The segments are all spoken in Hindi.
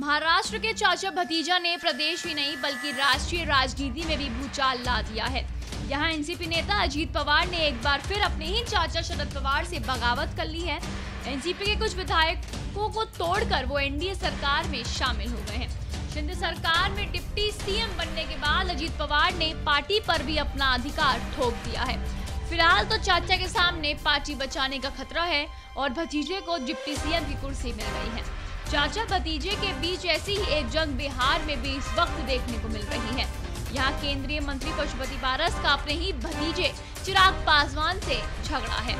महाराष्ट्र के चाचा भतीजा ने प्रदेश ही नहीं बल्कि राष्ट्रीय राजनीति में भी भूचाल ला दिया है। यहाँ एनसीपी नेता अजीत पवार ने एक बार फिर अपने ही चाचा शरद पवार से बगावत कर ली है। एनसीपी के कुछ विधायकों को तोड़कर वो एनडीए सरकार में शामिल हो गए हैं। शिंदे सरकार में डिप्टी सीएम बनने के बाद अजीत पवार ने पार्टी पर भी अपना अधिकार थोप दिया है। फिलहाल तो चाचा के सामने पार्टी बचाने का खतरा है और भतीजे को डिप्टी सीएम की कुर्सी मिल गई है। चाचा भतीजे के बीच ऐसी ही एक जंग बिहार में भी इस वक्त देखने को मिल रही है। यहाँ केंद्रीय मंत्री पशुपति पारस का अपने ही भतीजे चिराग पासवान से झगड़ा है।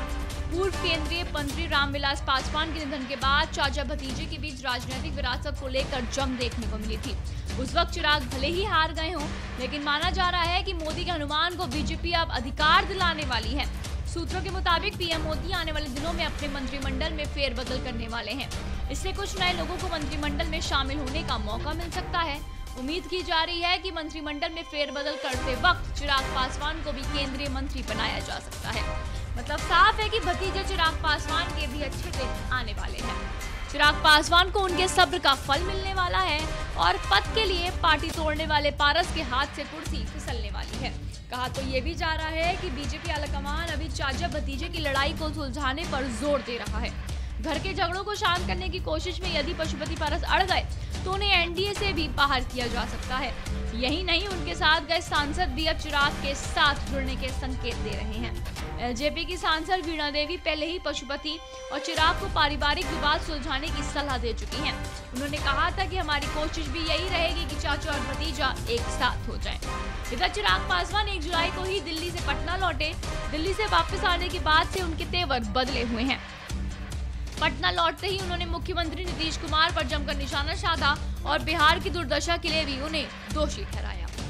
पूर्व केंद्रीय मंत्री रामविलास पासवान के निधन के बाद चाचा भतीजे के बीच राजनीतिक विरासत को लेकर जंग देखने को मिली थी। उस वक्त चिराग भले ही हार गए हों, लेकिन माना जा रहा है कि मोदी के अनुमान को बीजेपी अब अधिकार दिलाने वाली है। सूत्रों के मुताबिक पीएम मोदी आने वाले दिनों में अपने मंत्रिमंडल में फेरबदल करने वाले हैं। इससे कुछ नए लोगों को मंत्रिमंडल में शामिल होने का मौका मिल सकता है। उम्मीद की जा रही है कि मंत्रिमंडल में फेरबदल करते वक्त चिराग पासवान को भी केंद्रीय मंत्री बनाया जा सकता है। मतलब साफ है कि भतीजे चिराग पासवान के भी अच्छे दिन आने वाले हैं। चिराग पासवान को उनके सब्र का फल मिलने वाला है और पद के लिए पार्टी तोड़ने वाले पारस के हाथ से कुर्सी फिसलने वाली है। कहा तो ये भी जा रहा है कि बीजेपी आलाकमान अभी चाचा भतीजे की लड़ाई को सुलझाने पर जोर दे रहा है। घर के झगड़ों को शांत करने की कोशिश में यदि पशुपति पारस अड़ गए तो उन्हें एनडीए से भी बाहर किया जा सकता है। यही नहीं, उनके साथ गए सांसद भी अब चिराग के साथ जुड़ने के संकेत दे रहे हैं। एलजेपी की सांसद वीणा देवी पहले ही पशुपति और चिराग को पारिवारिक विवाद सुलझाने की सलाह दे चुकी हैं। उन्होंने कहा था कि हमारी कोशिश भी यही रहेगी कि चाचा और भतीजा एक साथ हो जाएं। इधर चिराग पासवान 1 जुलाई को ही दिल्ली से पटना लौटे। दिल्ली से वापस आने के बाद से उनके तेवर बदले हुए हैं। पटना लौटते ही उन्होंने मुख्यमंत्री नीतीश कुमार पर जमकर निशाना साधा और बिहार की दुर्दशा के लिए भी उन्हें दोषी ठहराया।